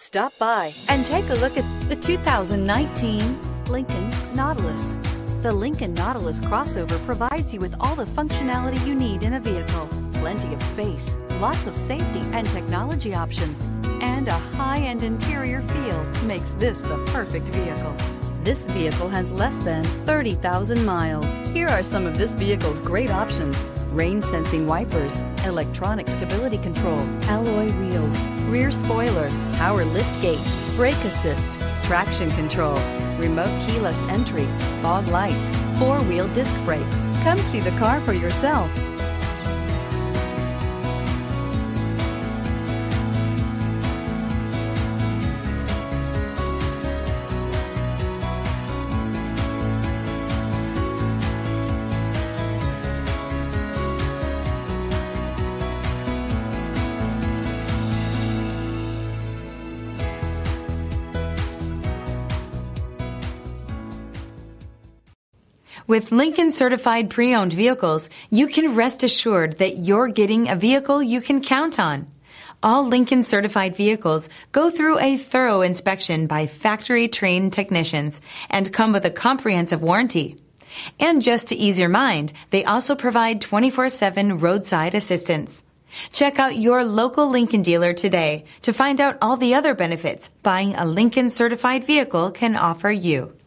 Stop by and take a look at the 2019 Lincoln Nautilus. The Lincoln Nautilus crossover provides you with all the functionality you need in a vehicle. Plenty of space, lots of safety and technology options, and a high-end interior feel makes this the perfect vehicle. This vehicle has less than 30,000 miles. Here are some of this vehicle's great options: rain sensing wipers, electronic stability control, alloy wheels, rear spoiler, power liftgate, brake assist, traction control, remote keyless entry, fog lights, four-wheel disc brakes. Come see the car for yourself. With Lincoln Certified Pre-Owned Vehicles, you can rest assured that you're getting a vehicle you can count on. All Lincoln Certified Vehicles go through a thorough inspection by factory-trained technicians and come with a comprehensive warranty. And just to ease your mind, they also provide 24/7 roadside assistance. Check out your local Lincoln dealer today to find out all the other benefits buying a Lincoln Certified Vehicle can offer you.